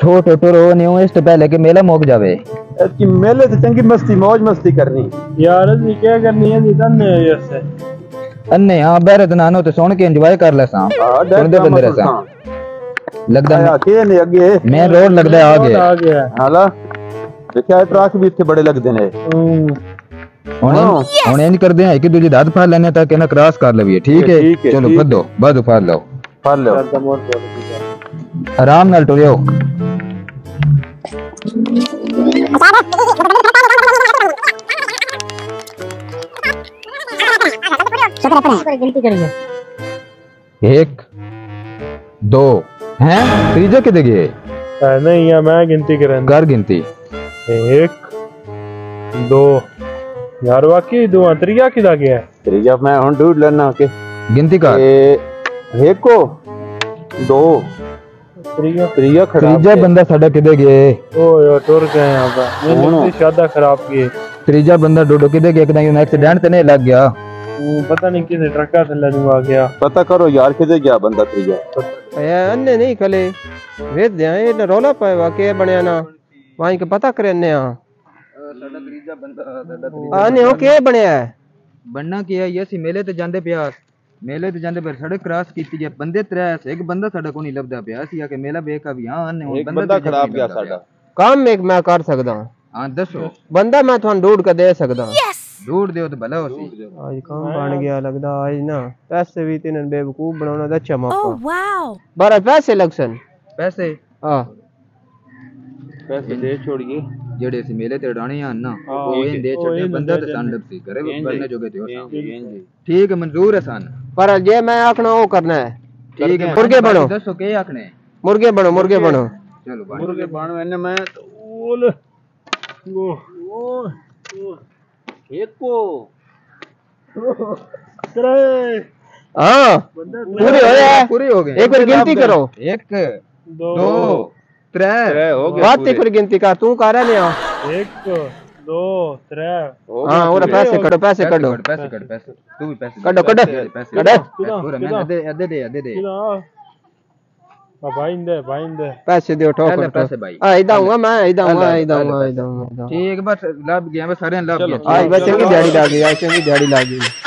छोटो तो रो नहीं हूं इस तो पहले के मेला मोक जावे कि मेले से चंगी मस्ती मौज मस्ती करनी यार नहीं क्या करनी है निदा ने ऐसे अन्ने हां बैरे तो नानो तो सुन के एंजॉय कर ले सा सुन दे बंदे सा लगदा है के ने आगे मैं रोड लगदा है आगे आ गया हाला देखया ट्रक भी इथे बड़े लगदे ने हुन एंड कर दे है कि दूजी दाद फाड़ लेने तक ना क्रॉस कर लेवे ठीक है चलो फदो बादू फाड़ लो आराम नाल टोरियो एक दो हैं तीजा के देगे नहीं या मैं गिनती करें कर गिनती एक दो यार वाकई दो त्रिया की दागे है त्रिया मैं हूं ढूंढ लेना के गिनती कर एक को दो त्रिया खराब त्रिया बंदा साडा किदे गए ओ यार टूर गए यहां पर ये मेरी शादा खराब की त्रिया बंदा डोडो किदे गए एकदम एक्सीडेंट से नहीं लग गया पता नहीं किसे ट्रक से लजू आ गया पता करो यार किदे गया बंदा त्रिया ए अन्ने नहीं खले वे ध्यान ये रोला पाए वाकई बनया ना वहीं के पता करे ने साडा त्रिया बंदा आने ओ के बनया बनना किया ये सी मेले ते जांदे प्यास मेले तो जांदे पर सड़क क्रॉस कीती जे बंदे तरस एक बंदा साडा कोनी लभदा पिया सी आके मेला बेका भी हां ने एक बंदा खराब गया साडा काम एक मैं कर सकदा हां दसो बंदा मैं थान ढूंढ के दे सकदा ढूंढ दियो तो भला होसी आज काम बन गया लगदा आज ना पैसे भी तिनन बेवकूफ बनाना दा अच्छा मौका ओ वाओ बारा पैसे लगसन पैसे हां पैसे दे छोड़गी जेड़े सी मेले ते डाणे हन ना ओ इन दे छोड़े बंदा ते संडप सी करे बन्ने जोगे दियो ठीक है मंजूर है सन पर जे मैं आखना वो करना है ठीक है मुर्गे बनो दसो के आखने मुर्गे बनो चलो भाई मुर्गे बनो एने मैं ओल ओ एको करे हां पूरी हो गया एक बार गिनती करो 1 2 3 हो गया बात एक बार गिनती का तू कर ले 1 दो त्रे हां और पैसे कड़ो तू भी पैसे कड़ो पूरा मैंने दे आ भाई दे पैसे दे उठो पैसे भाई आ इदा हूं मैं ठीक बस लब गया सारे लब गया आज बस चंगी दिहाड़ी लागी